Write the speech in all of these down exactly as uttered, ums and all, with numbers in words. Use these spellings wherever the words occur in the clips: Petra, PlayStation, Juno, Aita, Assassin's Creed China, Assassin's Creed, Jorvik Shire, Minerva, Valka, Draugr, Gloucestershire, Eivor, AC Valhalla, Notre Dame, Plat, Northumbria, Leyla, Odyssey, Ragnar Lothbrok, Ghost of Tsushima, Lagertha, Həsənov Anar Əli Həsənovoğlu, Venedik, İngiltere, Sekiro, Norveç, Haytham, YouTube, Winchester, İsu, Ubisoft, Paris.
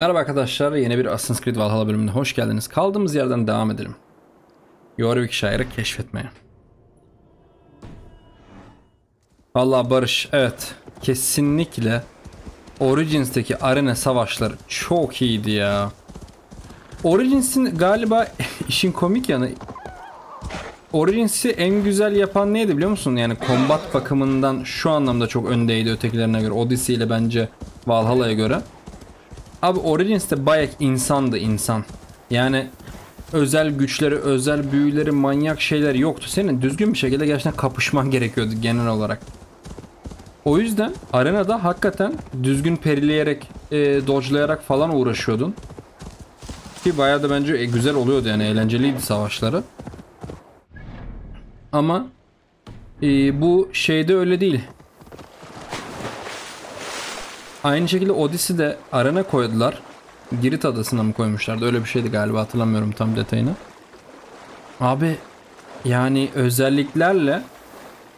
Merhaba arkadaşlar, yeni bir Assassin's Creed Valhalla bölümüne hoş geldiniz. Kaldığımız yerden devam edelim. Jorvik Shire'ı keşfetmeye. Vallahi Barış, evet. Kesinlikle Origins'teki arena savaşları çok iyiydi ya. Origins'in galiba işin komik yanı, Origins'i en güzel yapan neydi biliyor musun? Yani kombat bakımından şu anlamda çok öndeydi ötekilerine göre. Odyssey ile bence Valhalla'ya göre. Abi Origins'te bayağı insandı insan. Yani özel güçleri, özel büyüleri, manyak şeyler yoktu. Senin düzgün bir şekilde gerçekten kapışman gerekiyordu genel olarak. O yüzden arenada hakikaten düzgün perileyerek, e, dodge'layarak falan uğraşıyordun. Ki bayağı da bence güzel oluyordu, yani eğlenceliydi savaşları. Ama e, bu şeyde öyle değil. Aynı şekilde Odyssey'de arena koydular. Girit adasına mı koymuşlardı? Öyle bir şeydi galiba, hatırlamıyorum tam detayını. Abi yani özelliklerle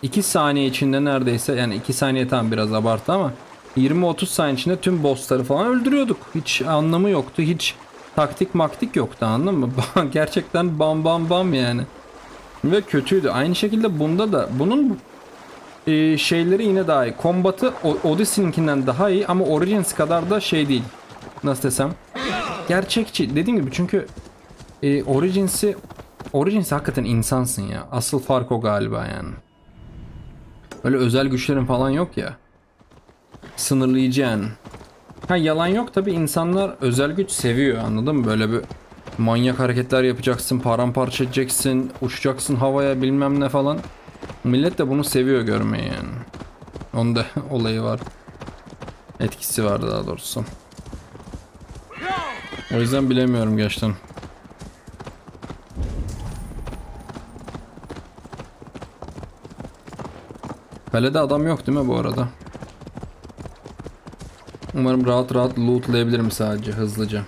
iki saniye içinde neredeyse, yani iki saniye tam biraz abartı ama yirmi otuz saniye içinde tüm bossları falan öldürüyorduk. Hiç anlamı yoktu. Hiç taktik maktik yoktu, anladın mı? Gerçekten bam bam bam yani. Ve kötüydü. Aynı şekilde bunda da bunun Ee, şeyleri yine daha iyi. Kombatı Odyssey'ninkinden daha iyi ama Origins kadar da şey değil. Nasıl desem? Gerçekçi. Dediğim gibi, çünkü e, Origins'i Origins'i hakikaten insansın ya. Asıl fark o galiba yani. Öyle özel güçlerin falan yok ya. Sınırlayıcı yani. Ha, yalan yok tabi, insanlar özel güç seviyor, anladın mı? Böyle bir manyak hareketler yapacaksın, paramparça edeceksin, uçacaksın havaya bilmem ne falan. Millet de bunu seviyor görmeyi yani. Onun da olayı var. Etkisi var daha doğrusu. O yüzden bilemiyorum gerçekten. Kalede adam yok değil mi bu arada? Umarım rahat rahat lootlayabilirim sadece, hızlıca.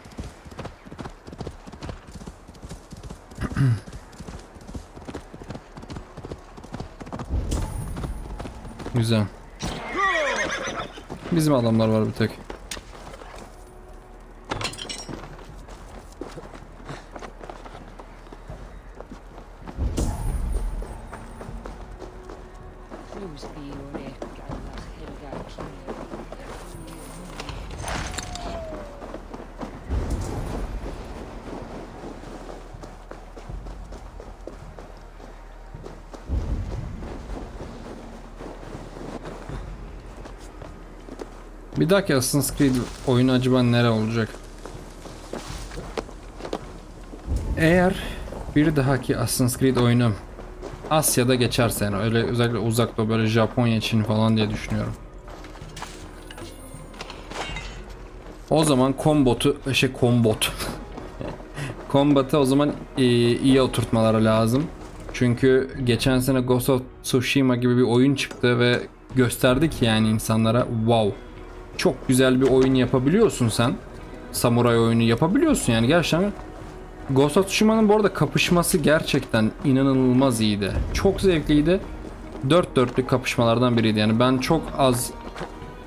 Güzel. Bizim adamlar var bir tek. Bir dakika, Assassin's Creed oyunu acaba nere olacak? Eğer bir dahaki Assassin's Creed oyunu Asya'da geçerse, yani öyle özellikle uzak doğu, böyle Japonya, Çin falan diye düşünüyorum. O zaman kombotu şey kombot. Kombatı o zaman iyi, iyi oturtmaları lazım. Çünkü geçen sene Ghost of Tsushima gibi bir oyun çıktı ve gösterdik yani insanlara, wow. Çok güzel bir oyun yapabiliyorsun sen. Samuray oyunu yapabiliyorsun yani gerçekten. Ghost of Tsushima'nın bu arada kapışması gerçekten inanılmaz iyiydi. Çok zevkliydi. Dört dörtlük kapışmalardan biriydi. Yani ben çok az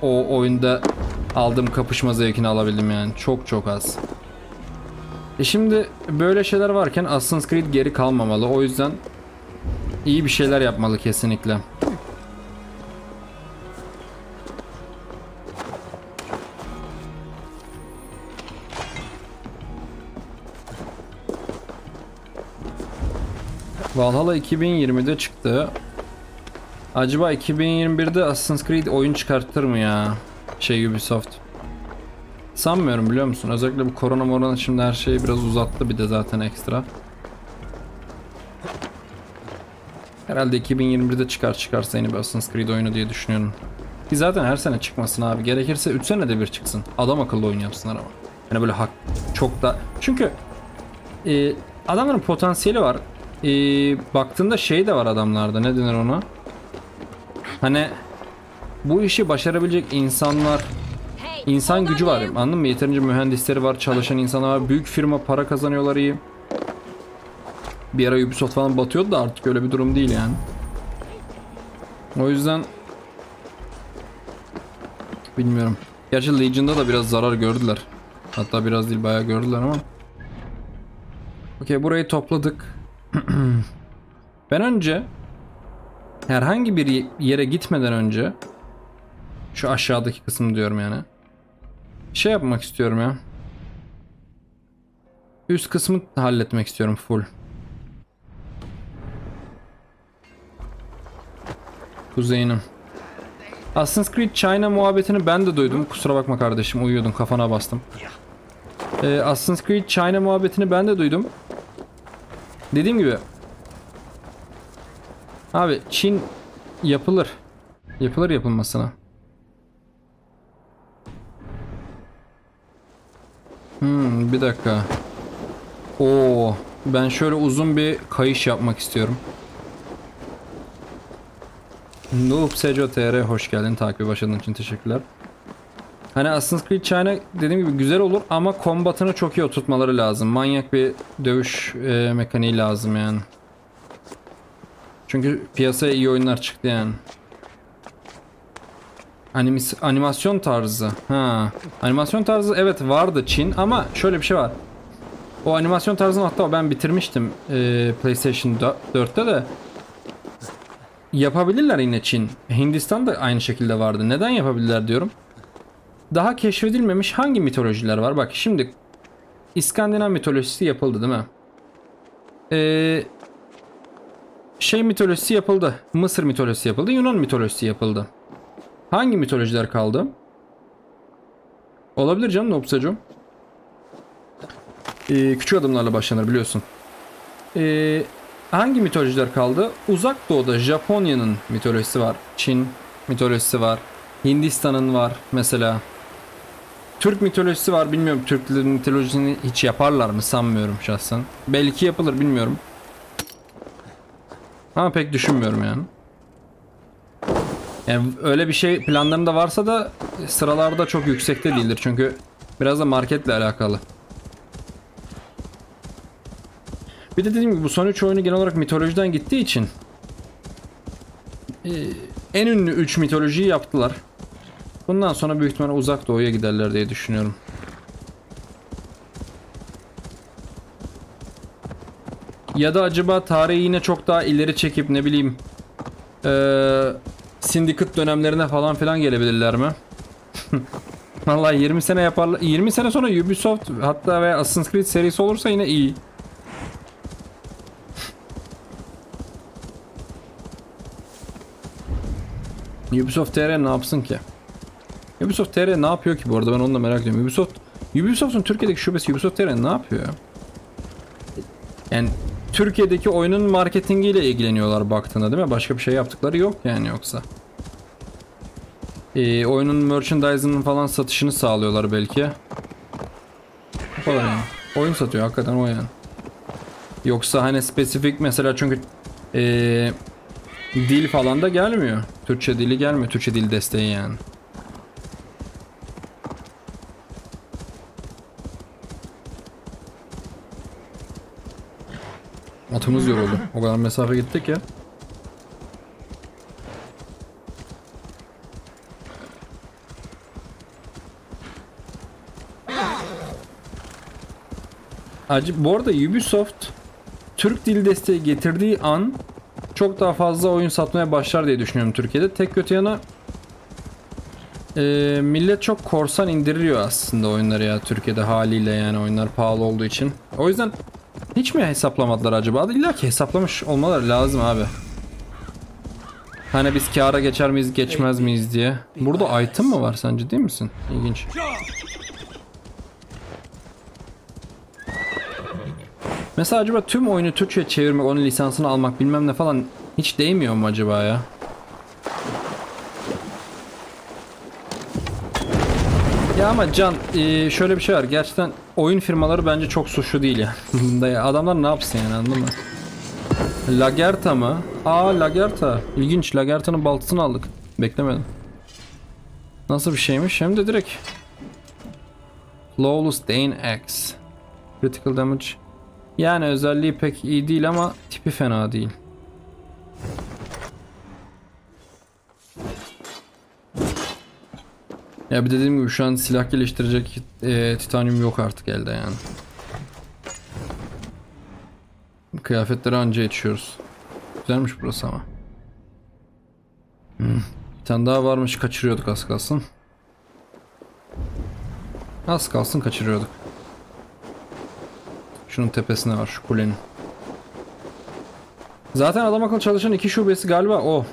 o oyunda aldığım kapışma zevkini alabildim yani. Çok çok az. E şimdi böyle şeyler varken Assassin's Creed geri kalmamalı. O yüzden iyi bir şeyler yapmalı kesinlikle. Valhalla iki bin yirmide çıktı. Acaba iki bin yirmi birde Assassin's Creed oyun çıkartır mı ya? Şey Ubisoft. Sanmıyorum, biliyor musun? Özellikle bu korona morona şimdi her şeyi biraz uzattı bir de zaten ekstra. Herhalde iki bin yirmi birde çıkar çıkarsa yeni bir Assassin's Creed oyunu diye düşünüyorum. Ki zaten her sene çıkmasın abi. Gerekirse üç senede bir çıksın. Adam akıllı oyun yapsınlar ama. Yani böyle hak çok da... Çünkü e, adamların potansiyeli var. Ee, baktığında şey de var adamlarda, ne denir ona? Hani bu işi başarabilecek insanlar, insan gücü var, anladın mı? Yeterince mühendisleri var, çalışan insanlar var, büyük firma para kazanıyorlar iyi. Bir ara Ubisoft falan batıyordu da artık öyle bir durum değil yani. O yüzden bilmiyorum. Gerçi Legion'da da biraz zarar gördüler. Hatta biraz değil bayağı gördüler ama. Okey, burayı topladık. Ben önce herhangi bir yere gitmeden önce şu aşağıdaki kısım diyorum yani. Şey yapmak istiyorum ya. Üst kısmı halletmek istiyorum full. Kuzeyinin. Assassin's Creed China muhabbetini ben de duydum. Kusura bakma kardeşim, uyuyordum, kafana bastım. Ee, Assassin's Creed China muhabbetini ben de duydum. Dediğim gibi. Abi Çin yapılır. Yapılır yapılmasına. Hmm, bir dakika. Oo, ben şöyle uzun bir kayış yapmak istiyorum. Noob Sejo T R hoş geldin. Takibi başladığın için teşekkürler. Hani Assassin's Creed China dediğim gibi güzel olur ama kombatını çok iyi oturtmaları lazım. Manyak bir dövüş e, mekaniği lazım yani. Çünkü piyasaya iyi oyunlar çıktı yani. Animis, animasyon tarzı. Ha. Animasyon tarzı evet vardı Çin ama şöyle bir şey var. O animasyon tarzını hatta ben bitirmiştim e, PlayStation dörtte de. Yapabilirler yine Çin. Hindistan da aynı şekilde vardı. Neden yapabilirler diyorum. Daha keşfedilmemiş hangi mitolojiler var? Bak şimdi İskandinav mitolojisi yapıldı değil mi? Ee, şey mitolojisi yapıldı. Mısır mitolojisi yapıldı. Yunan mitolojisi yapıldı. Hangi mitolojiler kaldı? Olabilir canım Nopsacığım. Ee, küçük adımlarla başlanır biliyorsun. Eee... Hangi mitolojiler kaldı? Uzak Doğu'da Japonya'nın mitolojisi var. Çin mitolojisi var. Hindistan'ın var mesela. Türk mitolojisi var. Bilmiyorum Türk mitolojisini hiç yaparlar mı? Sanmıyorum şahsen. Belki yapılır bilmiyorum. Ama pek düşünmüyorum yani. Yani öyle bir şey planlarında varsa da sıralarda çok yüksekte değildir. Çünkü biraz da marketle alakalı. Bir de dediğim gibi bu son üç oyunu genel olarak mitolojiden gittiği için en ünlü üç mitolojiyi yaptılar. Bundan sonra büyük ihtimalle Uzak Doğu'ya giderler diye düşünüyorum. Ya da acaba tarihi yine çok daha ileri çekip ne bileyim ee, Syndicate dönemlerine falan filan gelebilirler mi? Vallahi yirmi sene yaparlar. yirmi sene sonra Ubisoft hatta veya Assassin's Creed serisi olursa yine iyi. Ubisoft T R ne yapsın ki? Ubisoft T R ne yapıyor ki bu arada? Ben onu da merak ediyorum. Ubisoft, Ubisoft'un Türkiye'deki şubesi Ubisoft T R ne yapıyor? Yani Türkiye'deki oyunun marketingiyle ilgileniyorlar baktığında değil mi? Başka bir şey yaptıkları yok yani yoksa. Ee, oyunun merchandising'ın falan satışını sağlıyorlar belki. O yani. Oyun satıyor hakikaten o yani. Yoksa hani spesifik mesela çünkü ee, dil falan da gelmiyor. Türkçe dili gelmiyor. Türkçe dil desteği yani. Atımız yoruldu. O kadar mesafe gittik ya. Acı, bu arada Ubisoft Türk dil desteği getirdiği an çok daha fazla oyun satmaya başlar diye düşünüyorum Türkiye'de. Tek kötü yana e, millet çok korsan indiriyor aslında oyunları ya Türkiye'de haliyle yani oyunlar pahalı olduğu için. O yüzden hiç mi hesaplamadılar acaba? İlla ki hesaplamış olmaları lazım abi. Hani biz kâra geçer miyiz geçmez miyiz diye. Burada item mı var sence değil misin? İlginç. Mesela acaba tüm oyunu Türkçe'ye çevirmek, onun lisansını almak bilmem ne falan hiç değmiyor mu acaba ya? Ya ama Can şöyle bir şey var. Gerçekten oyun firmaları bence çok suçlu değil ya. Yani. Adamlar ne yapsın yani anladın mı? Lagertha mı? Aa Lagertha. İlginç. Lagertha'nın baltasını aldık. Beklemedim. Nasıl bir şeymiş? Hem de direkt. Flawless Dane Axe. Critical Damage. Yani özelliği pek iyi değil ama tipi fena değil. Ya bir dediğim gibi şu an silah geliştirecek e, titanyum yok artık elde yani. Kıyafetleri anca yetişiyoruz. Güzelmiş burası ama. Hmm. Bir tane daha varmış, kaçırıyorduk az kalsın. Az kalsın kaçırıyorduk. Şunun tepesine var, şu kulenin. Zaten adam akıllı çalışan iki şubesi galiba o.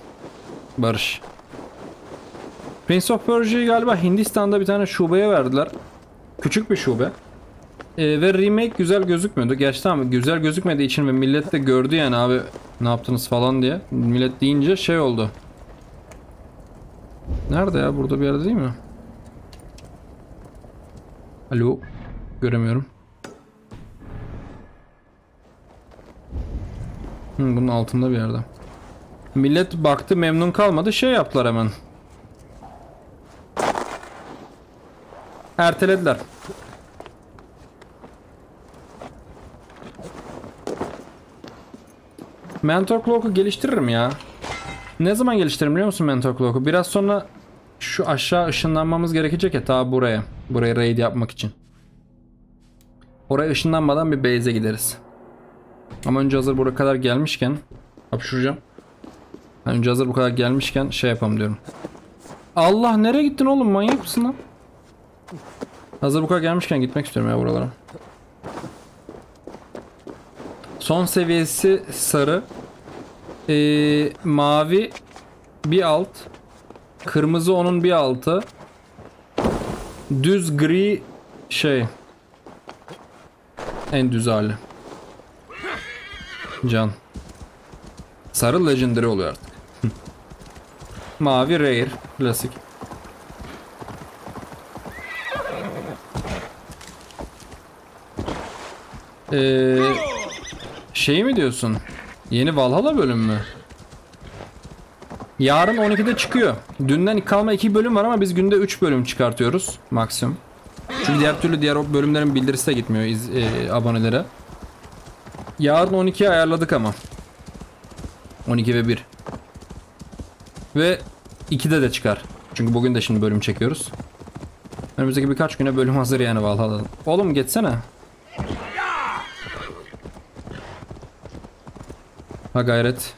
Barış. Prince of Persia'yı galiba Hindistan'da bir tane şubeye verdiler. Küçük bir şube. Ee, ve remake güzel gözükmüyordu. Gerçi tamam, güzel gözükmediği için ve millet de gördü yani, abi ne yaptınız falan diye. Millet deyince şey oldu. Nerede ya? Burada bir yerde değil mi? Alo. Göremiyorum. Hmm, bunun altında bir yerde. Millet baktı, memnun kalmadı. Şey yaptılar hemen. Ertelediler. Mentor Clock'u geliştiririm ya. Ne zaman geliştiririm biliyor musun Mentor Clock'u? Biraz sonra şu aşağı ışınlanmamız gerekecek ya, ta buraya. Buraya raid yapmak için. Oraya ışınlanmadan bir base'e gideriz. Ama önce hazır buraya kadar gelmişken hapşuracağım. Yani önce hazır bu kadar gelmişken şey yapalım diyorum. Allah, nereye gittin oğlum, manyak mısın lan? Hazır bu kadar gelmişken gitmek istiyorum ya buralara. Son seviyesi sarı, ee, mavi bir alt, kırmızı onun bir altı, düz gri şey, en düz hali. Can. Sarı legendary oluyor artık. Mavi rare, klasik. Ee, şey mi diyorsun? Yeni Valhalla bölümü mü? Yarın on ikide çıkıyor. Dünden kalma iki bölüm var ama biz günde üç bölüm çıkartıyoruz maksimum. Çünkü diğer türlü diğer bölümlerin bildirisi de gitmiyor iz, e, abonelere. Yarın on ikiye ayarladık ama. on iki ve bir. Ve ikide de çıkar. Çünkü bugün de şimdi bölüm çekiyoruz. Önümüzdeki birkaç güne bölüm hazır yani Valhalla'dan. Oğlum geçsene. Ha gayret.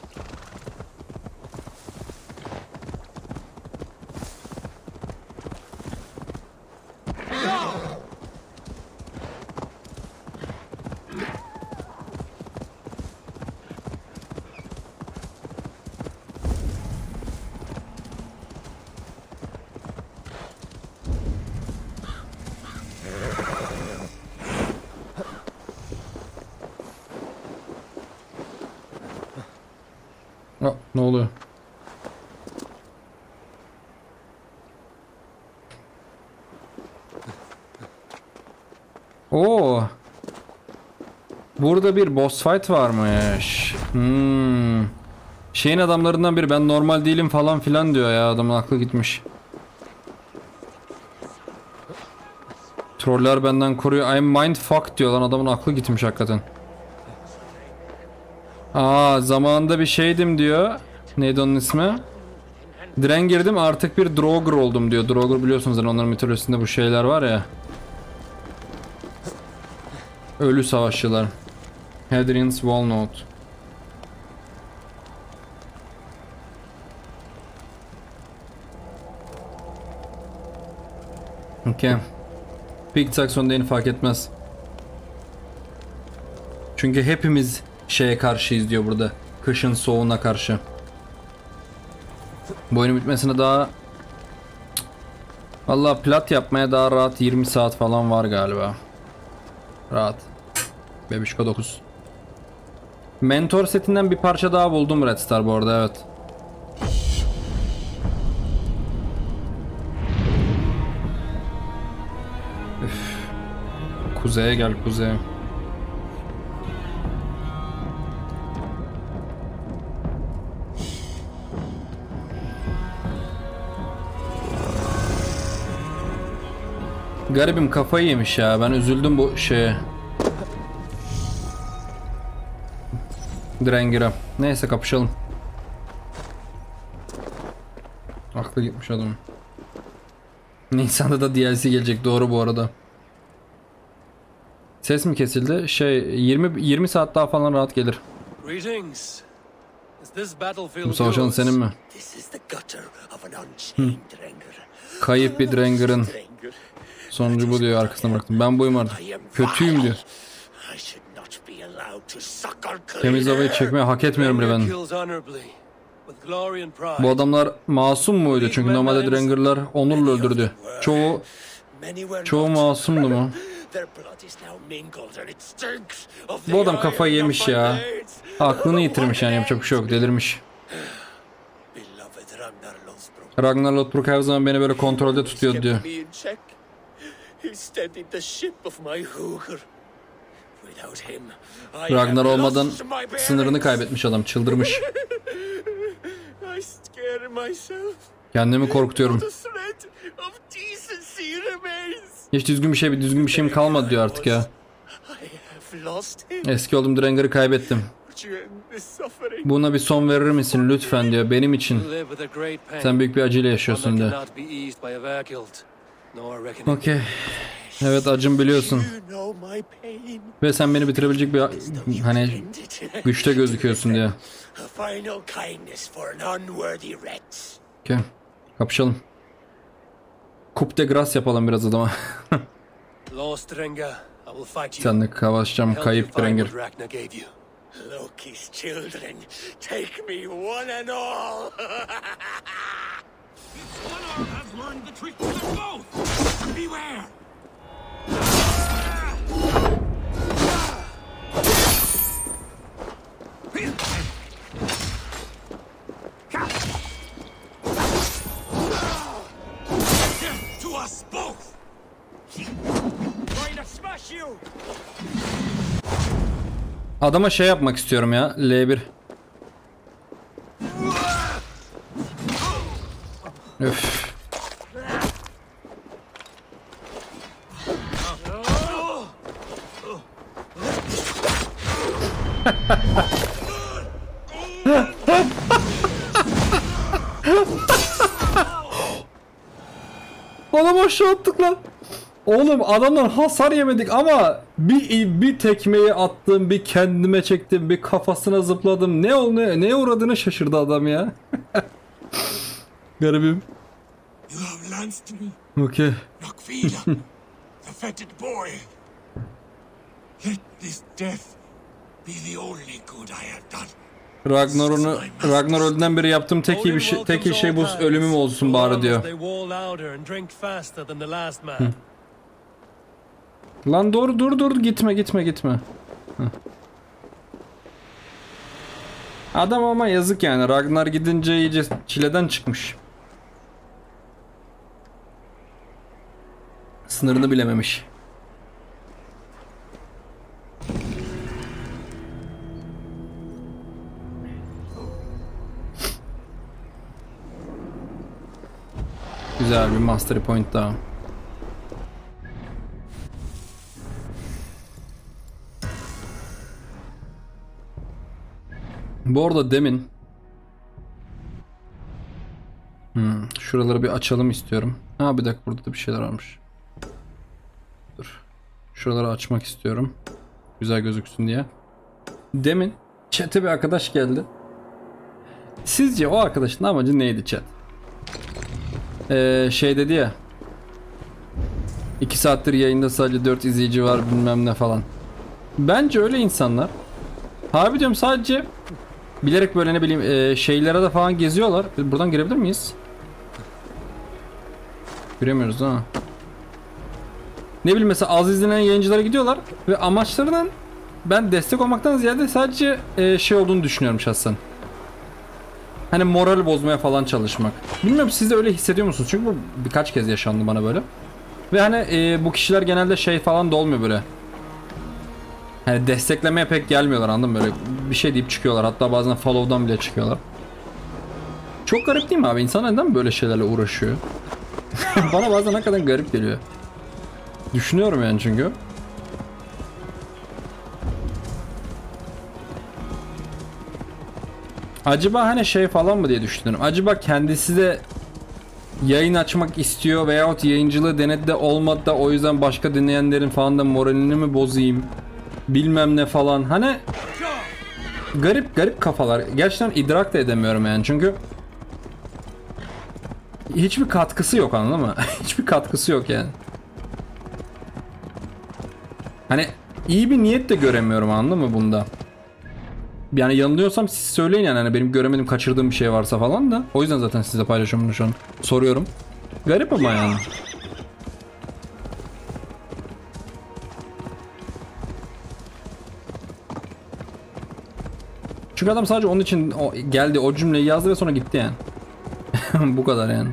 Burada bir boss fight varmış. Hmm. Şeyin adamlarından biri, ben normal değilim falan filan diyor ya, adamın aklı gitmiş. Troller benden koruyor. I'm mindfuck diyor lan, adamın aklı gitmiş hakikaten. Aa, zamanında bir şeydim diyor. Neydi onun ismi? Dren girdim artık bir Draugr oldum diyor. Draugr biliyorsunuz yani, onların mitolojisinde bu şeyler var ya. Ölü savaşçılar. Hadrian's Wall Note. Okay. Big Saxon değil, fark etmez. Çünkü hepimiz şeye karşıyız diyor burada. Kışın soğuğuna karşı. Bu oyunun bitmesine daha... Vallahi plat yapmaya daha rahat yirmi saat falan var galiba. Rahat. Bebişko dokuz. Mentor setinden bir parça daha buldum Red Star bu arada, evet. Üf. Kuzeye gel, kuzeye. Garibim kafayı yemiş ya, ben üzüldüm bu şeye. Drengir'e. Neyse kapışalım. Aklı gitmiş adamın. Nisan'da da D L C gelecek, doğru bu arada. Ses mi kesildi? Şey yirmi yirmi saat daha falan rahat gelir. Bu savaşan senin mi? Hı. Kayıp bir Dranger'ın sonucu bu diyor, arkasına bıraktım. Ben buyum artık. Kötüyüm diyor. Temiz havayı çekmeye hak etmiyorum bile ben. Bu adamlar masum muydu? Çünkü normalde Dranger'lar onurla öldürdü. Çoğu çoğu masumdu mu? Bu adam kafayı yemiş ya. Aklını yitirmiş yani, yapacak bir şey yok, delirmiş. Ragnar Lothbrok her zaman beni böyle kontrolde tutuyor diyor. Ragnar olmadan sınırını kaybetmiş adam, çıldırmış. Kendimi korkutuyorum. Hiç düzgün bir şey bir düzgün bir şeyim kalmadı diyor artık ya. Eski oldum, Dranger'ı kaybettim. Buna bir son verir misin lütfen diyor, benim için. Sen büyük bir acıyla yaşıyorsun diyor. Okey. Evet, acım biliyorsun. Ve sen beni bitirebilecek bir hani güçte gözüküyorsun diyor. Okey. Kapışalım. Coupe de Grace yapalım biraz adama. Seninle kavaşacağım kayıp Draugr. Adama şey yapmak istiyorum ya, L bir. Öf. Adam aşağı attık lan. Oğlum adamdan hasar yemedik ama bir bir tekmeyi attım, bir kendime çektim, bir kafasına zıpladım. Ne oldu? Ne, neye uğradığını şaşırdı adam ya. Garibim. Okay. Ragnar'ın Ragnar öldüğünden beri yaptığım tek iyi bir şey, tek iyi şey bu ölümüm olsun bari diyor. Hı. Lan dur dur dur gitme gitme gitme. Heh. Adam ama yazık yani, Ragnar gidince iyice çileden çıkmış. Sınırını bilememiş. Güzel bir mastery point daha. Bu arada demin hmm, şuraları bir açalım istiyorum. Ha bir dakika, burada da bir şeyler varmış. Dur. Şuraları açmak istiyorum. Güzel gözüksün diye. Demin chat'e bir arkadaş geldi. Sizce o arkadaşın amacı neydi chat? Ee, şey dedi ya. iki saattir yayında sadece dört izleyici var bilmem ne falan. Bence öyle insanlar. Abi diyorum sadece bilerek böyle ne bileyim e, şeylere de falan geziyorlar. Buradan girebilir miyiz? Giremiyoruz ha. Ne bileyim mesela az izlenen yayıncılara gidiyorlar ve amaçlarından ben destek olmaktan ziyade sadece e, şey olduğunu düşünüyorum şahsen. Hani moral bozmaya falan çalışmak. Bilmiyorum, siz de öyle hissediyor musunuz? Çünkü bu birkaç kez yaşandı bana böyle. Ve hani e, bu kişiler genelde şey falan da olmuyor böyle. Hani desteklemeye pek gelmiyorlar, anladın mı? Böyle bir şey deyip çıkıyorlar. Hatta bazen follow'dan bile çıkıyorlar. Çok garip değil mi abi? İnsan neden böyle şeylerle uğraşıyor? Bana bazen hakikaten garip geliyor. Düşünüyorum yani çünkü. Acaba hani şey falan mı diye düşünüyorum. Acaba kendisi de yayın açmak istiyor veyahut yayıncılığı denette olmadı da o yüzden başka dinleyenlerin falan da moralini mi bozayım bilmem ne falan, hani garip garip kafalar. Gerçekten idrak da edemiyorum yani, çünkü hiçbir katkısı yok, anladın mı? Hiçbir katkısı yok yani. Hani iyi bir niyet de göremiyorum, anladın mı bunda? Yani yanılıyorsam siz söyleyin yani, hani benim göremedim, kaçırdığım bir şey varsa falan da. O yüzden zaten size paylaşıyorum bunu şu an. Soruyorum. Garip ama yani. Çünkü adam sadece onun için geldi, o cümleyi yazdı ve sonra gitti yani. Bu kadar yani.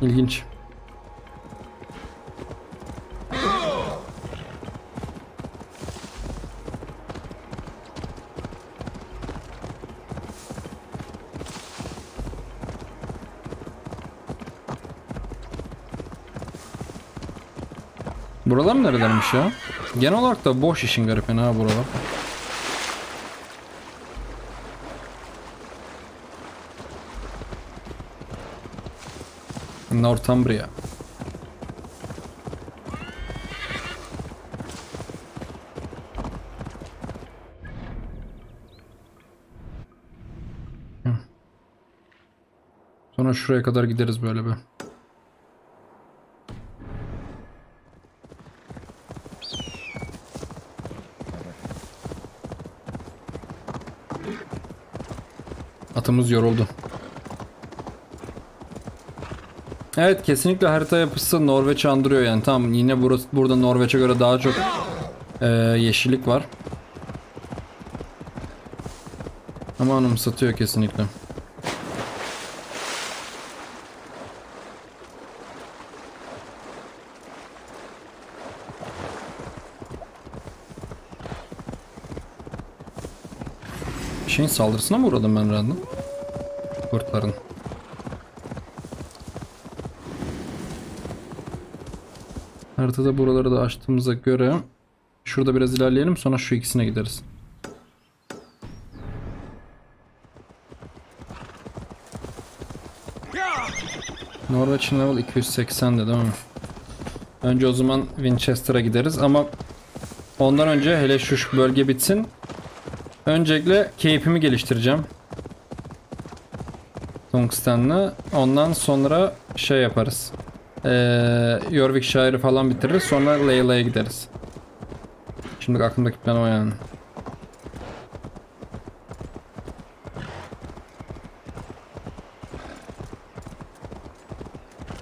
İlginç. Buralar nerelermiş ya? Genel olarak da boş işin garipini ha buralar. Northumbria. Sonra şuraya kadar gideriz böyle bir. Atımız yoruldu. Evet, kesinlikle harita yapısı Norveç'i andırıyor yani. Tam yine burası, burada Norveç'e göre daha çok e, yeşillik var. Ama anımsatıyor kesinlikle. Bir şeyin saldırısına mı uğradım ben random? Kurtların. Haritada buraları da açtığımıza göre şurada biraz ilerleyelim, sonra şu ikisine gideriz. Norveç'in level iki yüz seksen'de değil mi? Önce o zaman Winchester'a gideriz ama ondan önce hele şu, şu bölge bitsin. Öncelikle keyfimi geliştireceğim. Tungsten'le. Ondan sonra şey yaparız. Ee, Jorvik Shire'ı falan bitiririz. Sonra Leyla'ya gideriz. Şimdi aklımdaki plan o yani.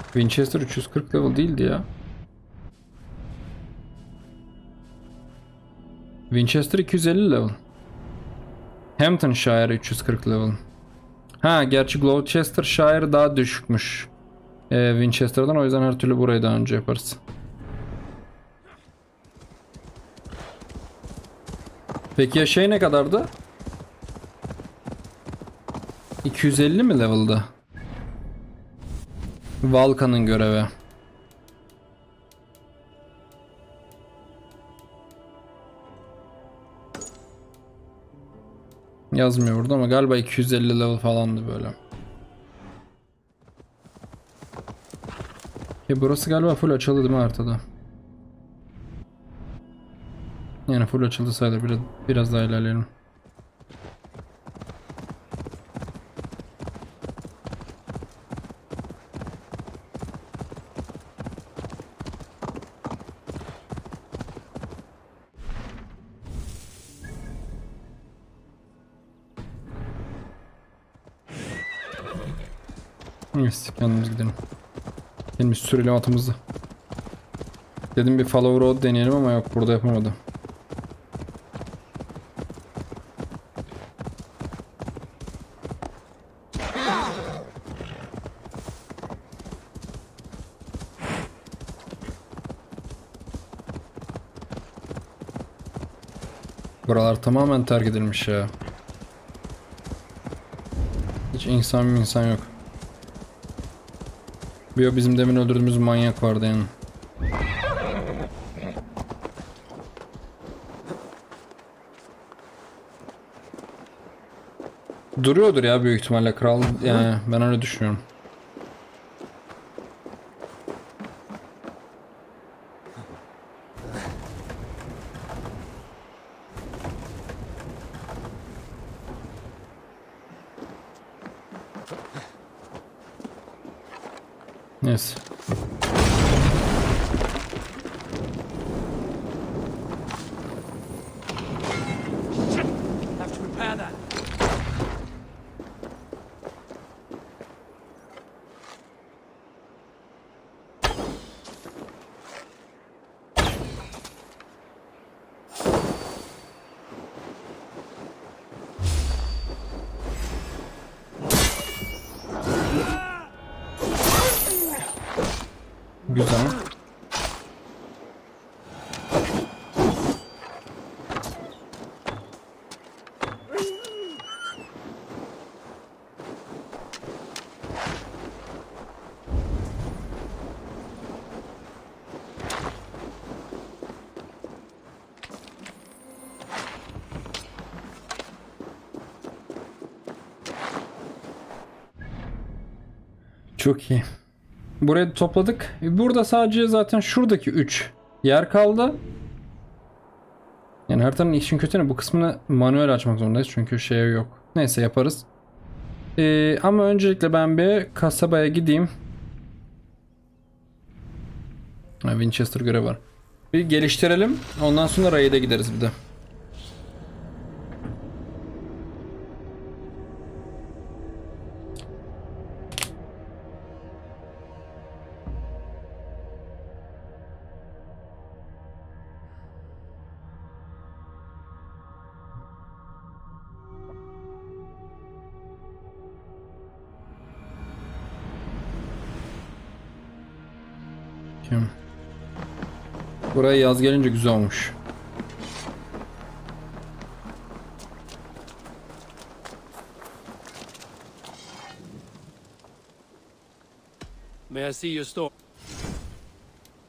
Winchester üç yüz kırk level değildi ya. Winchester iki yüz elli level. Hamptonshire üç yüz kırk level. Ha gerçi Gloucestershire daha düşükmüş ee, Winchester'dan, o yüzden her türlü burayı daha önce yaparız. Peki ya şey ne kadardı? iki yüz elli mi level'da? Valka'nın görevi. Yazmıyor burada ama galiba iki yüz elli level falandı böyle. E burası galiba full açıldı değil mi haritada? Yani full açıldı sayılır. Biraz, biraz daha ilerleyelim. Kendimiz gidelim. Kendimiz sürelim atımızı. Dedim bir follow road deneyelim ama yok, burada yapamadım. Buralar tamamen terk edilmiş ya. Hiç insan mı insan yok. Bizim demin öldürdüğümüz manyak vardı yani. duruyordur ya büyük ihtimalle kral. Yani ben öyle düşünüyorum. Neyse. Çok iyi. Burayı topladık. Burada sadece zaten şuradaki üç yer kaldı. Yani haritanın işin kötü ne? Bu kısmını manuel açmak zorundayız. Çünkü şey yok. Neyse yaparız. Ee, ama öncelikle ben bir kasabaya gideyim. Ha, Winchester görevi var. Bir geliştirelim. Ondan sonra raid'e gideriz bir de. Buraya yaz gelince güzel olmuş.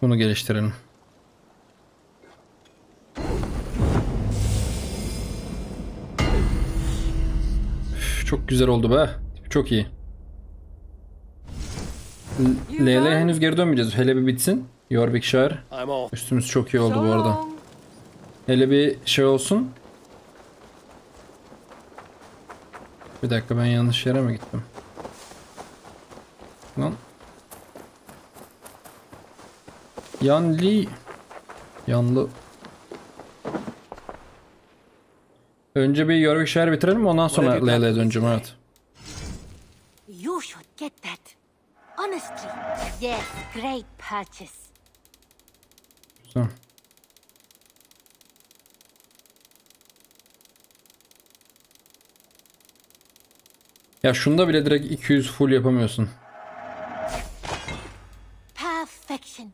Bunu geliştirelim. Üf, çok güzel oldu be. Çok iyi. Leyla henüz geri dönmeyeceğiz. Hele bir bitsin. Jorvik Shire. Üstümüz çok iyi oldu bu arada. Hele bir şey olsun. Bir dakika ben yanlış yere mi gittim? Lan. Yanlı. Yanlı. Önce bir Jorvik Shire bitirelim, ondan sonra Leyla'ya döneceğim, evet. You should get that. Honestly. Yes, great purchase. Tamam. Ya şunda bile direkt iki yüz full yapamıyorsun. Perfection.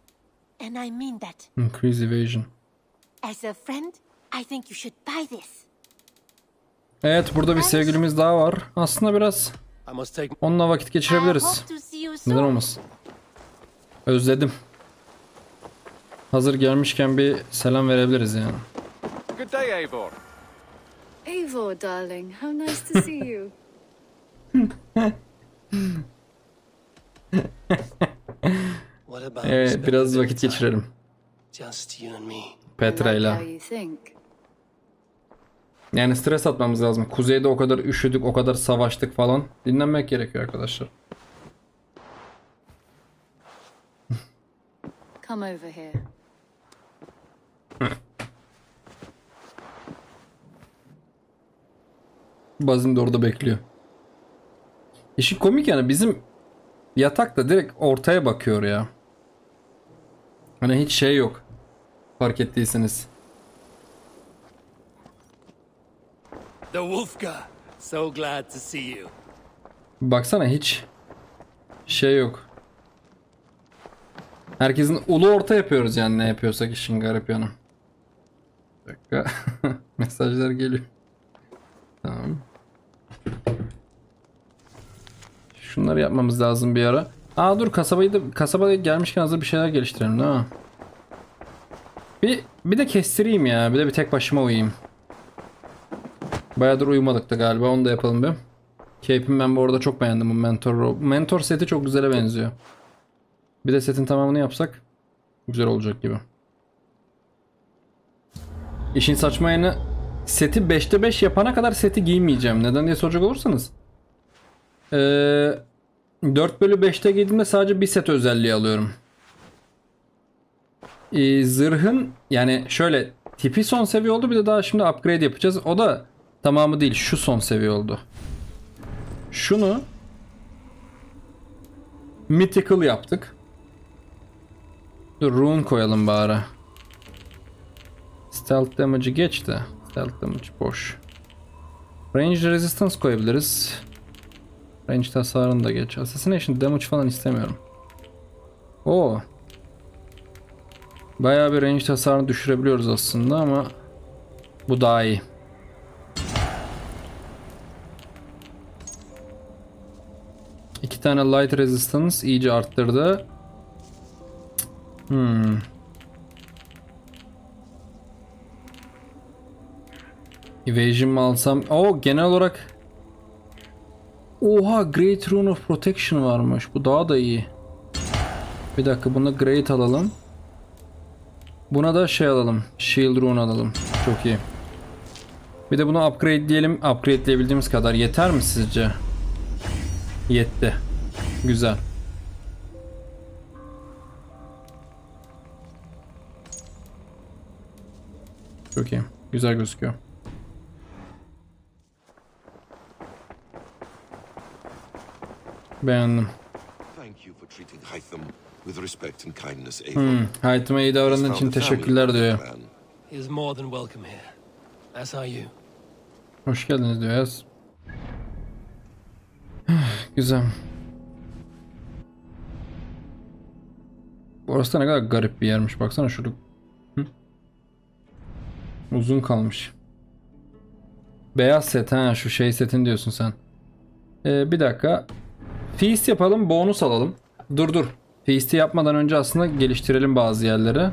And I mean that. Increase evasion. As a friend, I think you should buy this. Evet, burada bir sevgilimiz daha var. Aslında biraz onunla vakit geçirebiliriz. Neden olmasın? Özledim. Hazır gelmişken bir selam verebiliriz yani. Good day, Eivor. Eivor, darling, how nice to see you. Evet, biraz vakit geçirelim. Petra ile. Yani stres atmamız lazım. Kuzeyde o kadar üşüdük, o kadar savaştık falan. Dinlenmek gerekiyor arkadaşlar. Come over here. Bazım da orada bekliyor. İşi komik yani, bizim yatak da direkt ortaya bakıyor ya. Hani hiç şey yok. Fark ettiyseniz. The Wolfka, so glad to see you. Baksana hiç şey yok. Herkesin ulu orta yapıyoruz yani, ne yapıyorsak işin garip yanı. Bir dakika. Mesajlar geliyor. Tamam. Şunları yapmamız lazım bir ara. Aa dur, kasabayı da, kasabaya gelmişken hazır bir şeyler geliştirelim değil mi? Bir, bir de kestireyim ya. Bir de bir tek başıma uyuyayım. Bayağıdır uyumadık da galiba, onu da yapalım bir. Cape'imi ben bu arada çok beğendim, bu mentor. Mentor seti çok güzele benziyor. Bir de setin tamamını yapsak güzel olacak gibi. İşin saçma yanı seti beşte beş yapana kadar seti giymeyeceğim. Neden diye soracak olursanız. Ee, dört bölü beşte giydiğimde sadece bir set özelliği alıyorum. Ee, zırhın yani şöyle tipi son seviye oldu, bir de daha şimdi upgrade yapacağız. O da tamamı değil, şu son seviye oldu. Şunu mythical yaptık. Dur rune koyalım bari. Stealth damage'ı geç de. Stealth damage boş. Range resistance koyabiliriz. Range hasarını da geç. Assassination damage falan istemiyorum. Oo. Bayağı bir range hasarını düşürebiliyoruz aslında ama bu daha iyi. İki tane light resistance iyice arttırdı. Hmm. Evasion mı alsam? Oo, genel olarak oha, Great Rune of Protection varmış. Bu daha da iyi. Bir dakika, bunu Great alalım. Buna da şey alalım. Shield Rune alalım. Çok iyi. Bir de bunu upgrade diyelim. Upgradeleyebildiğimiz kadar. Yeter mi sizce? Yetti. Güzel. Çok iyi. Güzel gözüküyor. Beğendim. Hmm, Haytham'a iyi davrandığın için teşekkürler diyor. Hoş geldiniz diyor yaz. Güzel. Burası da ne kadar garip bir yermiş. Baksana şurada. Hı? Uzun kalmış. Beyaz set ha, şu şey setin diyorsun sen. Ee, bir dakika. Feast yapalım, bonus alalım. Dur dur. Feast'i yapmadan önce aslında geliştirelim bazı yerleri.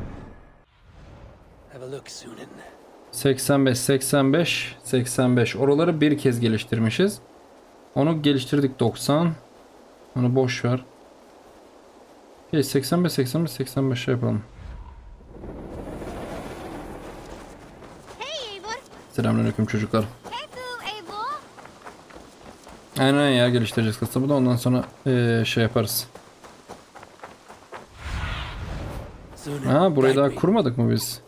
seksen beş, seksen beş, seksen beş. Oraları bir kez geliştirmişiz. Onu geliştirdik doksan. Onu boş ver. seksen beş, seksen beş, seksen beş şey yapalım. Hey, selamünaleyküm çocuklar. Aynen ya, geliştireceğiz kasabı da ondan sonra ee, şey yaparız. Ha, burayı daha kurmadık mı biz?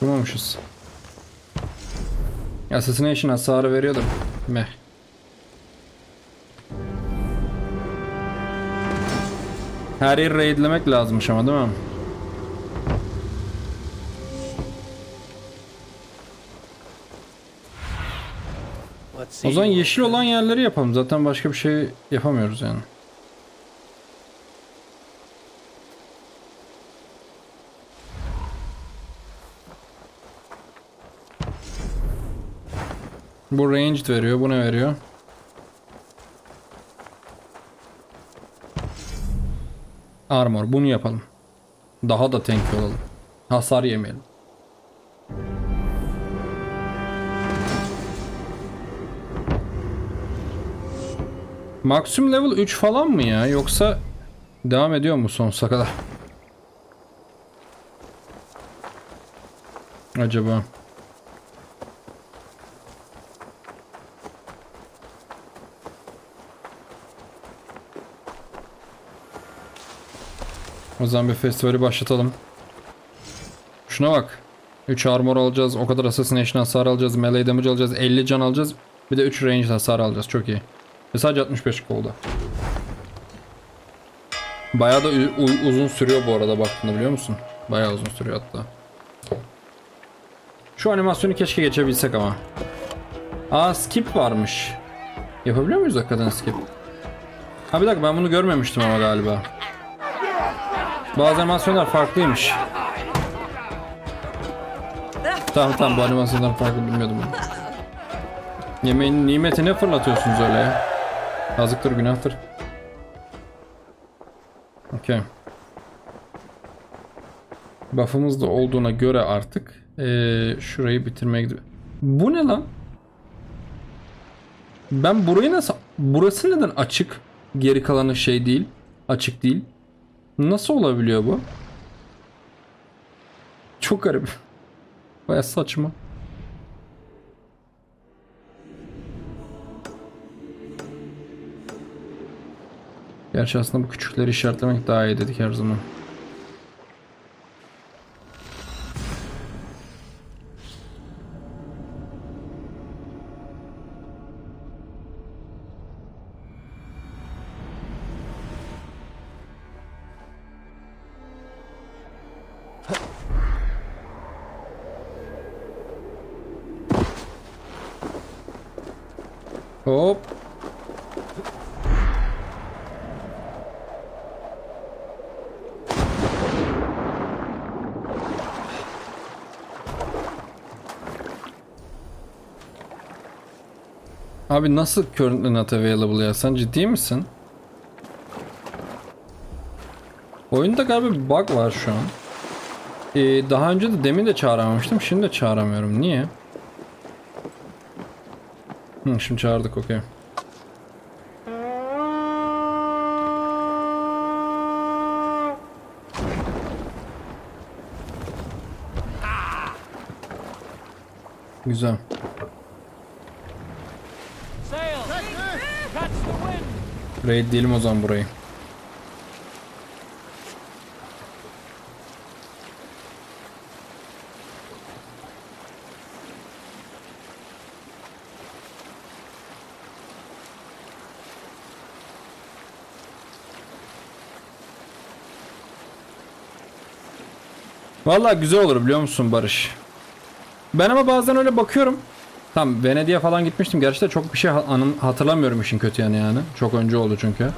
Kurmamışız. Assassination hasarı veriyordum. Meh. Her yeri raidlemek lazımmış ama değil mi? O zaman yeşil olan yerleri yapalım. Zaten başka bir şey yapamıyoruz yani. Bu ranged veriyor. Bu ne veriyor? Armor. Bunu yapalım. Daha da tank olalım. Hasar yemeyelim. Maksimum level üç falan mı ya? Yoksa devam ediyor mu sonsuza kadar? Acaba. O zaman bir festivali başlatalım. Şuna bak. üç armor alacağız. O kadar assassination hasar alacağız. Melee damage alacağız. elli can alacağız. Bir de üç range hasar alacağız. Çok iyi. Ve sadece altmış beş oldu. Bayağı da uzun sürüyor bu arada baktığında, biliyor musun? Bayağı uzun sürüyor hatta. Şu animasyonu keşke geçebilsek ama. Aa, skip varmış. Yapabiliyor muyuz hakikaten skip? Ha bir dakika, ben bunu görmemiştim ama galiba. Bazı animasyonlar farklıymış. Tamam tamam, bu animasyonlar farklı, bilmiyordum bunu. Yemeğin nimetine fırlatıyorsunuz öyle ya. Yazıktır, günahtır. Okey. Buff'ımız da olduğuna göre artık ee, şurayı bitirmeye gidiyor. Bu ne lan? Ben burayı nasıl... Burası neden açık? Geri kalanı şey değil. Açık değil. Nasıl olabiliyor bu? Çok garip. Baya saçma. Gerçi aslında bu küçükleri işaretlemek daha iyi dedik her zaman. Hop. Abi nasıl currently not available ya? Sen ciddi misin? Oyunda galiba bir bug var şu an. Ee, daha önce de demin de çağıramamıştım. Şimdi de çağıramıyorum. Niye? Hı, şimdi çağırdık, okey. Güzel. Raid değilim o zaman burayı. Vallahi güzel olur biliyor musun Barış? Ben ama bazen öyle bakıyorum. Tam Venedik'e falan gitmiştim. Gerçi de çok bir şey anım hatırlamıyorum işin kötü yani yani. Çok önce oldu çünkü.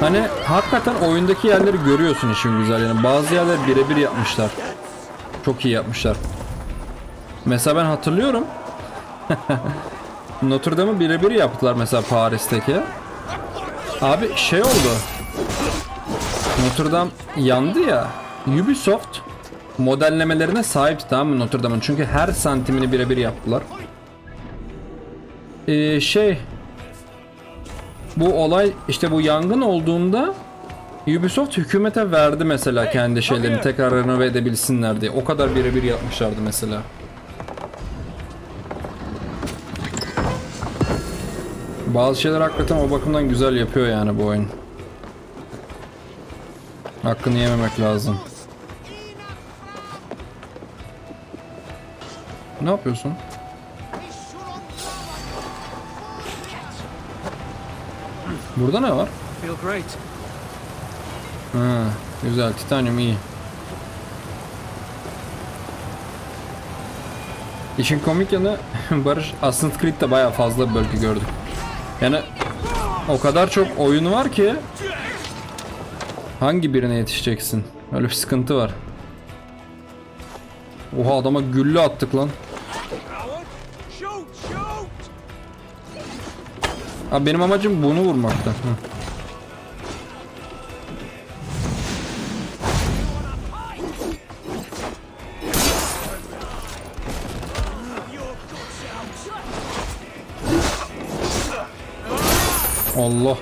Hani hakikaten oyundaki yerleri görüyorsun işin güzel yani. Bazı yerler birebir yapmışlar. Çok iyi yapmışlar. Mesela ben hatırlıyorum. Notre Dame'ı birebir yaptılar mesela Paris'teki. Abi şey oldu. Notre Dame yandı ya. Ubisoft modellemelerine sahipti, tamam mı, Notre Dame'ın? Çünkü her santimini birebir yaptılar. Ee, şey bu olay işte bu yangın olduğunda Ubisoft hükümete verdi mesela kendi şeylerini tekrar renove edebilsinler diye. O kadar birebir yapmışlardı mesela. Bazı şeyler hakikaten o bakımdan güzel yapıyor yani bu oyun. Hakkını yememek lazım. Ne yapıyorsun? Burada ne var? Ha, güzel. Titanium iyi. İşin komik yanı Barış, Assassin's Creed'de bayağı fazla bölge gördük. Yani o kadar çok oyun var ki hangi birine yetişeceksin? Öyle bir sıkıntı var. Oha, adama gülle attık lan. Abi benim amacım bunu vurmakta. Hı. Allah.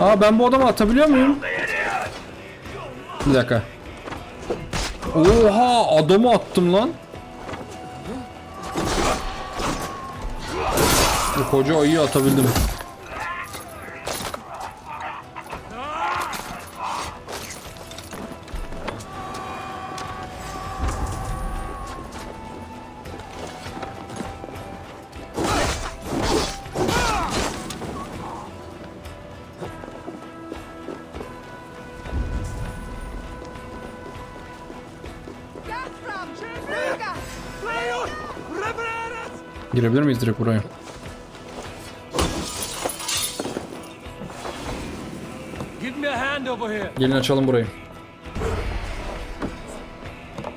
Aa, ben bu adamı atabiliyor muyum? Bir dakika. Oha, adamı attım lan. Bu koca ayıyı atabildim. Girebilir miyiz direkt buraya? Gelin açalım burayı.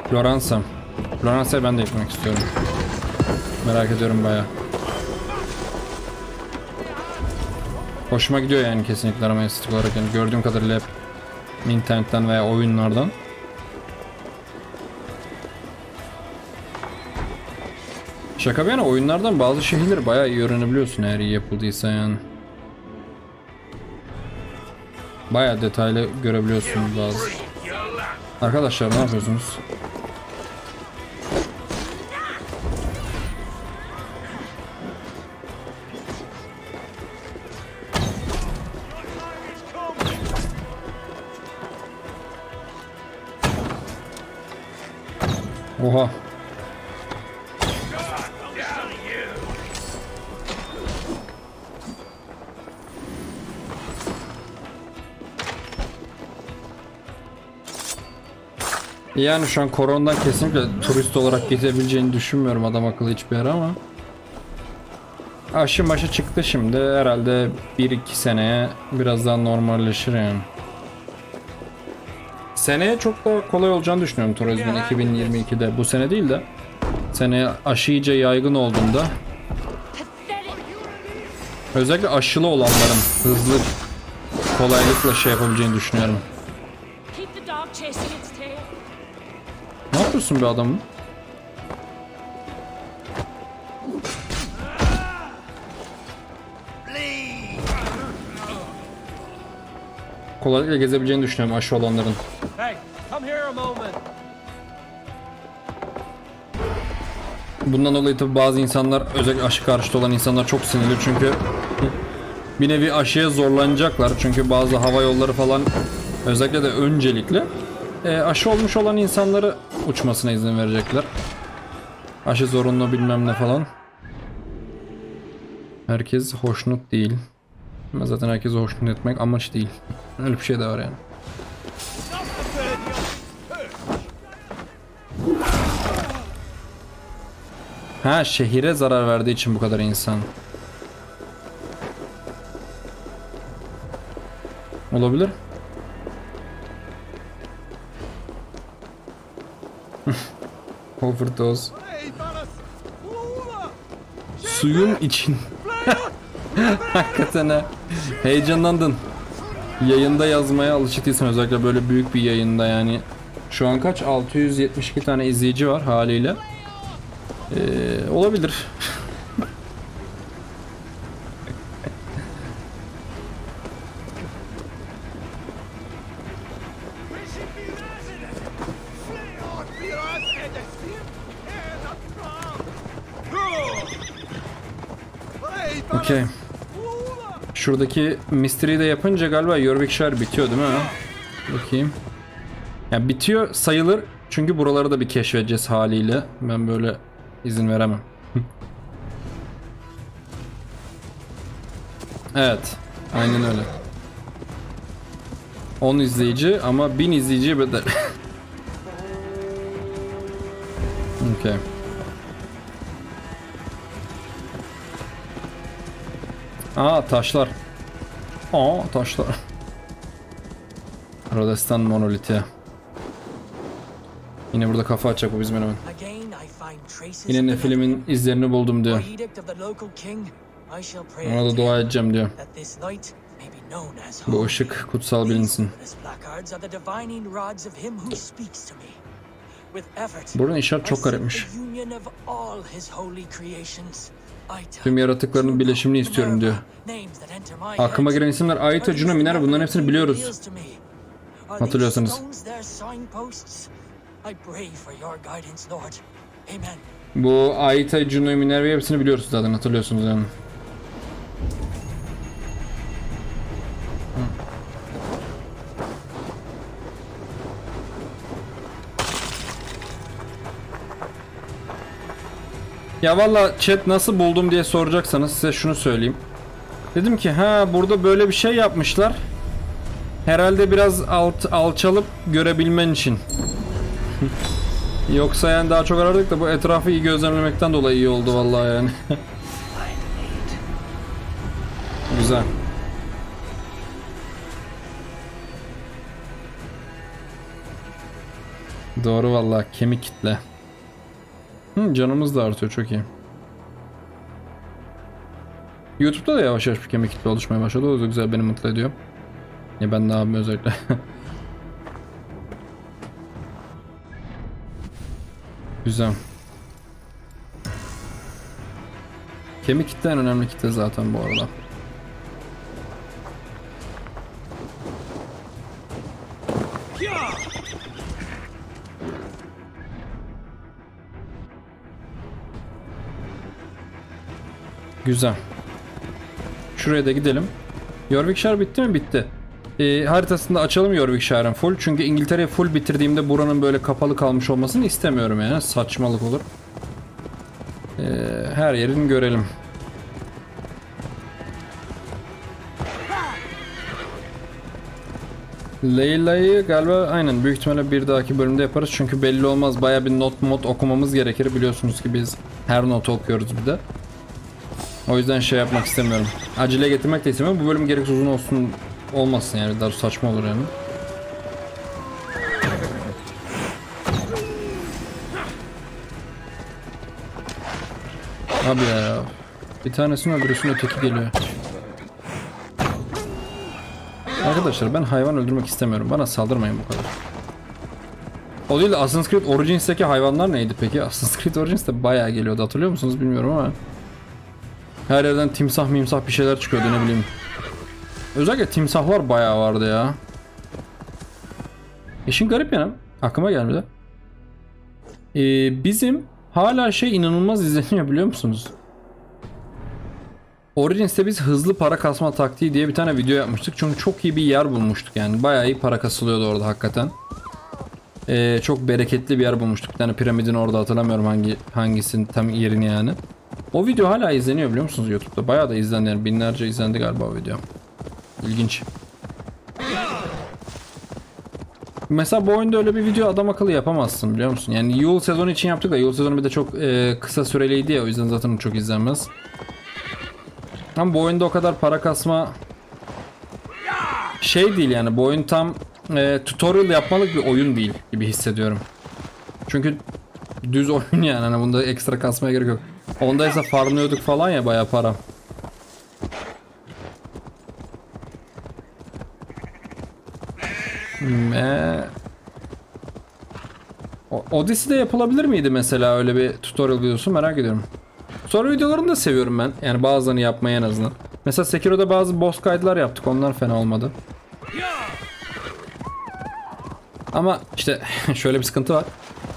Floransa. Floransa'ya ben de gitmek istiyorum. Merak ediyorum bayağı. Hoşuma gidiyor yani kesinlikle, ama estetik olarak yani gördüğüm kadarıyla hep internetten veya oyunlardan. Şaka bir yana oyunlardan bazı şehirleri bayağı iyi öğrenebiliyorsun eğer iyi yapıldıysa yani. Bayağı detaylı görebiliyorsun bazı. Arkadaşlar ne yapıyorsunuz? Oha. Yani şu an koronadan kesinlikle turist olarak gezebileceğini düşünmüyorum adam akıllı hiçbir yer ama. Aşı maşı çıktı şimdi herhalde bir iki seneye biraz daha normalleşir yani. Seneye çok daha kolay olacağını düşünüyorum turizmin iki bin yirmi ikide. Bu sene değil de seneye aşı iyice yaygın olduğunda. Özellikle aşılı olanların hızlı kolaylıkla şey yapabileceğini düşünüyorum. Ne yapıyorsun be adamım? Kolaylıkla gezebileceğini düşünüyorum aşı olanların. Bundan dolayı tabi bazı insanlar, özellikle aşı karşıtı olan insanlar çok sinirli çünkü bir nevi aşıya zorlanacaklar çünkü bazı hava yolları falan özellikle de öncelikle e, aşı olmuş olan insanları uçmasına izin verecekler. Aşı zorunlu bilmem ne falan. Herkes hoşnut değil. Ama zaten herkesi hoşnut etmek amaç değil. Öyle bir şey de var yani. Ha, şehire zarar verdiği için bu kadar insan. Olabilir. Overdose. Suyun için. Hakikaten he. Heyecanlandın. Yayında yazmaya alışık değilsin özellikle böyle büyük bir yayında yani. Şu an kaç? altı yüz yetmiş iki tane izleyici var haliyle. Ee, olabilir. Okay. Şuradaki mystery'i de yapınca galiba Jorvik Shire bitiyor değil mi? Bakayım. Yani bitiyor sayılır çünkü buraları da bir keşfedeceğiz haliyle. Ben böyle izin veremem. Evet, aynen öyle. on izleyici ama bin izleyici bedel. Okay. Aa taşlar. Aa taşlar. Protestan monoliti. Yine burada kafa açacak bu bizim hemen. Yine ne filmin izlerini buldum diyor. Ona da dua edeceğim diyor. Bu ışık kutsal bilinsin. Buranın işaret çok garipmiş. Tüm yaratıklarının birleşimini istiyorum diyor. Aklıma gelen isimler Aita, Juno, Minerva, bunların hepsini biliyoruz. Hatırlıyorsanız. Bu Aita, Juno, Minerva hepsini biliyoruz zaten, hatırlıyorsunuz yani. Ya valla chat nasıl buldum diye soracaksanız size şunu söyleyeyim. Dedim ki ha burada böyle bir şey yapmışlar. Herhalde biraz alt, alçalıp görebilmen için. Yoksa yani daha çok arardık da bu etrafı iyi gözlemlemekten dolayı iyi oldu vallahi yani. Güzel. Doğru vallahi kemik kitle. Hı, canımız da artıyor, çok iyi. YouTube'da da yavaş yavaş bir kemik kitle oluşmaya başladı. O da güzel, beni mutlu ediyor. Ya ben ne yapayım özellikle. Güzel. Kemik kitle en önemli kitle zaten bu arada. Güzel. Şuraya da gidelim. Jorvikshire bitti mi? Bitti. Ee, haritasını da açalım Jorvikshire'ın full. Çünkü İngiltere'yi full bitirdiğimde buranın böyle kapalı kalmış olmasını istemiyorum yani. Saçmalık olur. Ee, her yerini görelim. Leyla'yı galiba aynen büyük ihtimalle bir dahaki bölümde yaparız. Çünkü belli olmaz. Baya bir not mod okumamız gerekir. Biliyorsunuz ki biz her notu okuyoruz bir de. O yüzden şey yapmak istemiyorum. Acele getirmek de istemiyorum. Bu bölüm gereksiz uzun olsun olmasın yani. Daha saçma olur yani. Abi ya. Bir tanesini öldürüyorsun, öteki geliyor. Arkadaşlar ben hayvan öldürmek istemiyorum. Bana saldırmayın bu kadar. O değil de Assassin's Creed Origins'teki hayvanlar neydi peki? Assassin's Creed Origins'te bayağı geliyordu. Hatırlıyor musunuz bilmiyorum ama. Her yerden timsah mimsah bir şeyler çıkıyordu ne bileyim. Özellikle timsahlar bayağı vardı ya. İşin garip yanım. Aklıma gelmedi. Ee, bizim hala şey inanılmaz izleniyor biliyor musunuz? Origins'te biz hızlı para kasma taktiği diye bir tane video yapmıştık. Çünkü çok iyi bir yer bulmuştuk yani. Bayağı iyi para kasılıyordu orada hakikaten. Ee, çok bereketli bir yer bulmuştuk. Bir tane piramidin orada hatırlamıyorum hangi hangisinin tam yerini yani. O video hala izleniyor biliyor musunuz YouTube'da? Bayağı da izlendi yani. Binlerce izlendi galiba o video. İlginç. Mesela bu oyunda öyle bir video adam akıllı yapamazsın biliyor musun? Yani yıl sezonu için yaptık da yıl sezonu bir de çok e, kısa süreliydi ya. O yüzden zaten çok izlenmez. Tam bu oyunda o kadar para kasma şey değil yani. Bu oyun tam e, tutorial yapmalık bir oyun değil gibi hissediyorum. Çünkü düz oyun yani. Hani bunda ekstra kasmaya gerek yok. Ondaysa farmlıyorduk falan ya bayağı para. Hmm, ee. Odyssey'de yapılabilir miydi mesela öyle bir tutorial videosu merak ediyorum. Soru videolarını da seviyorum ben. Yani bazılarını yapmayı en azından. Mesela Sekiro'da bazı boss kaydlar yaptık. Onlar fena olmadı. Ama işte şöyle bir sıkıntı var.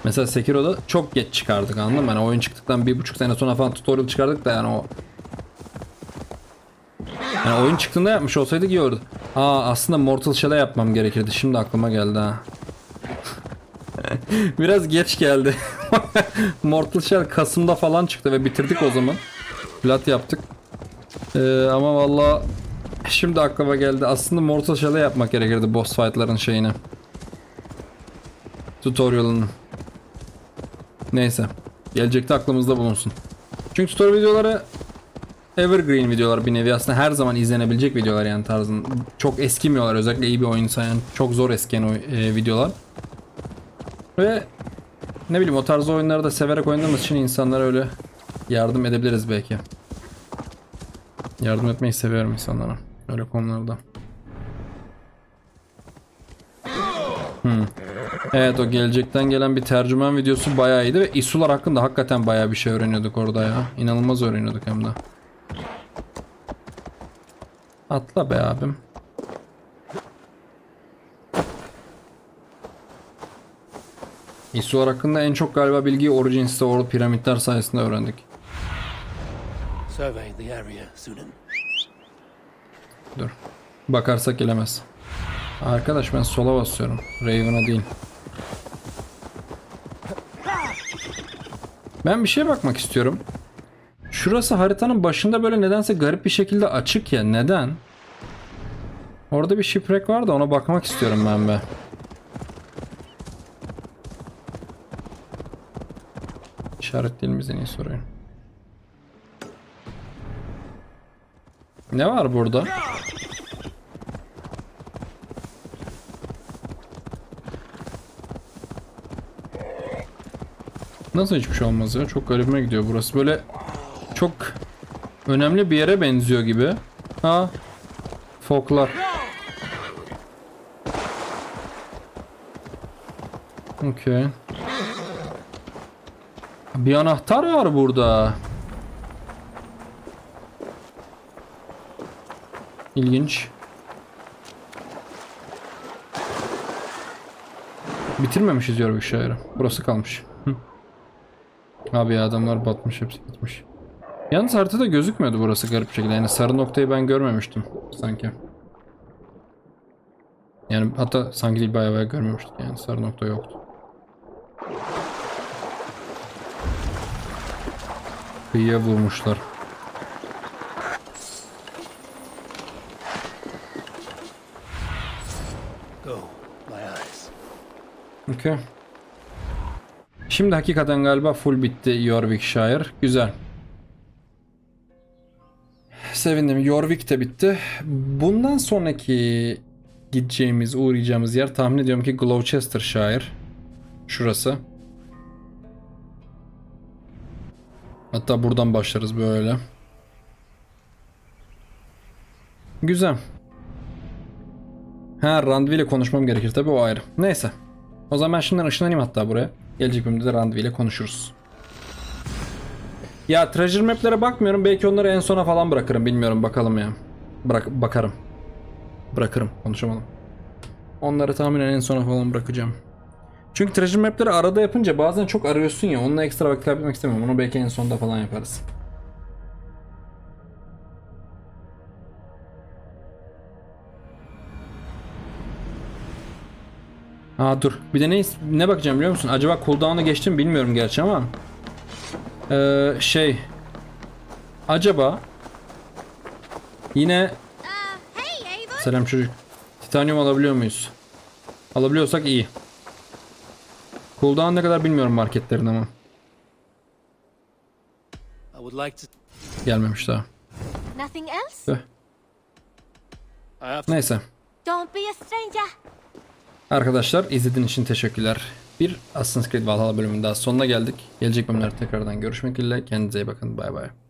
Mesela Sekiro'da çok geç çıkardık anladın mı? Yani oyun çıktıktan bir buçuk sene sonra falan tutorial çıkardık da yani o... Yani oyun çıktığında yapmış olsaydık iyi olurdu. Aa aslında Mortal Shell'e yapmam gerekirdi. Şimdi aklıma geldi ha. Biraz geç geldi. Mortal Shell Kasım'da falan çıktı ve bitirdik o zaman. Plat yaptık. Ee, ama valla şimdi aklıma geldi. Aslında Mortal Shell'e yapmak gerekirdi boss fight'ların şeyini. Tutorial'ını. Neyse. Gelecekte aklımızda bulunsun. Çünkü tutorial videoları evergreen videolar bir nevi aslında her zaman izlenebilecek videolar yani tarzın. Çok eskimiyorlar özellikle iyi bir oyunsa yani çok zor eskiyen e, videolar. Ve ne bileyim o tarz oyunları da severek oynadığımız için insanlara öyle yardım edebiliriz belki. Yardım etmeyi seviyorum insanlara. Öyle konularda. Hmm. Evet o gelecekten gelen bir tercüman videosu bayağı iyiydi ve İsu'lar hakkında hakikaten bayağı bir şey öğreniyorduk orada ya. İnanılmaz öğreniyorduk hem de. Atla be abim. İsu'lar hakkında en çok galiba bilgiyi Origins'te o piramitler sayesinde öğrendik. Dur. Bakarsak gelemez. Arkadaş ben sola basıyorum. Raven'a değil. Ben bir şeye bakmak istiyorum. Şurası haritanın başında böyle nedense garip bir şekilde açık ya. Neden? Orada bir shipwreck var da ona bakmak istiyorum ben be. İşaret değil miyiz en iyi soruyu? Ne var burada? Nasıl hiçbir şey olmaz ya? Çok garibime gidiyor burası. Böyle çok önemli bir yere benziyor gibi. Ha? Foklar. Okey. Bir anahtar var burada. İlginç. Bitirmemişiz Jorvik Shire'ı. Burası kalmış. Hı. Abi ya, adamlar batmış, hepsi gitmiş. Yalnız haritada gözükmüyordu burası garip bir şekilde. Yani sarı noktayı ben görmemiştim sanki. Yani hatta sanki değil, bayağı bayağı görmemiştik yani, sarı nokta yoktu. Kıyıya vurmuşlar. Okay. Şimdi hakikaten galiba full bitti Jorvik Shire. Güzel. Sevindim. Jorvik de bitti. Bundan sonraki gideceğimiz, uğrayacağımız yer tahmin ediyorum ki Gloucestershire. Şurası. Hatta buradan başlarız böyle. Güzel. Ha, randevu ile konuşmam gerekir tabii, o ayrı. Neyse. O zaman ben şimdiden ışınlanayım hatta buraya. Gelecek bölümde de randevu ile konuşuruz. Ya treasure map'lere bakmıyorum. Belki onları en sona falan bırakırım. Bilmiyorum, bakalım ya. Bırak, bakarım. Bırakırım. Konuşamadım. Onları tahminen en sona falan bırakacağım. Çünkü treasure map'leri arada yapınca bazen çok arıyorsun ya. Onunla ekstra vakit kaybetmek istemiyorum. Onu belki en sonda falan yaparız. Aa dur. Bir de ne, ne bakacağım biliyor musun? Acaba cooldown'a geçtim bilmiyorum gerçi ama. Ee, şey. Acaba. Yine. Selam çocuk. Titanyum alabiliyor muyuz? Alabiliyorsak iyi. Cooldown ne kadar bilmiyorum marketlerin ama. Gelmemiş daha. Neyse. Arkadaşlar izlediğiniz için teşekkürler. Bir Assassin's Creed Valhalla bölümünün daha sonuna geldik. Gelecek bölümlerde tekrardan görüşmek dileğiyle. Kendinize iyi bakın. Bay bay.